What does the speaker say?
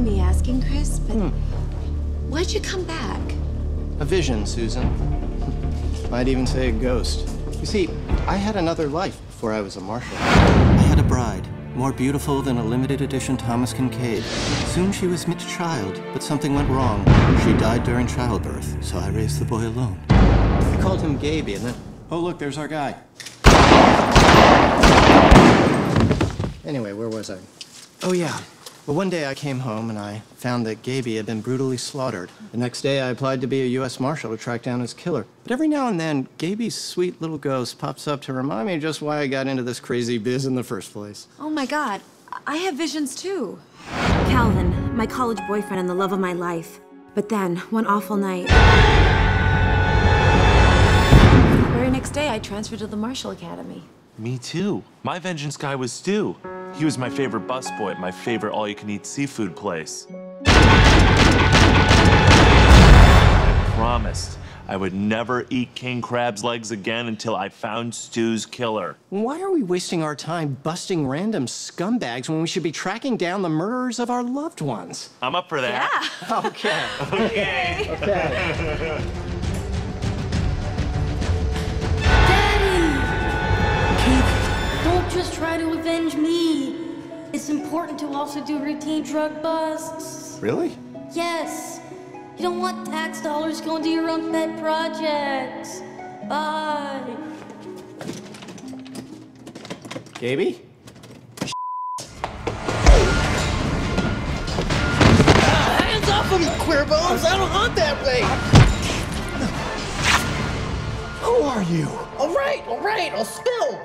mind me asking, Chris, but why'd you come back? A vision, Susan. Might even say a ghost. You see, I had another life before I was a marshal. I had a bride, more beautiful than a limited edition Thomas Kincaid. Soon she was mid-child, but something went wrong. She died during childbirth, so I raised the boy alone. I called him Gaby, and then, oh look, there's our guy. Anyway, where was I? Oh yeah. Well, one day I came home and I found that Gaby had been brutally slaughtered. The next day I applied to be a U.S. Marshal to track down his killer. But every now and then, Gaby's sweet little ghost pops up to remind me just why I got into this crazy biz in the first place. Oh my God, I have visions too. Calvin, my college boyfriend and the love of my life. But then, one awful night. The very next day I transferred to the Marshal Academy. Me too. My vengeance guy was Stu. He was my favorite busboy at my favorite all-you-can-eat seafood place. I promised I would never eat king crab's legs again until I found Stu's killer. Why are we wasting our time busting random scumbags when we should be tracking down the murderers of our loved ones? I'm up for that. Yeah. Okay. Okay. Okay. Just try to avenge me. It's important to also do routine drug busts. Really? Yes. You don't want tax dollars going to your own pet projects. Bye. Gaby? Hands off of me, queer bones! I don't hunt that way! Who are you? All right, I'll spill!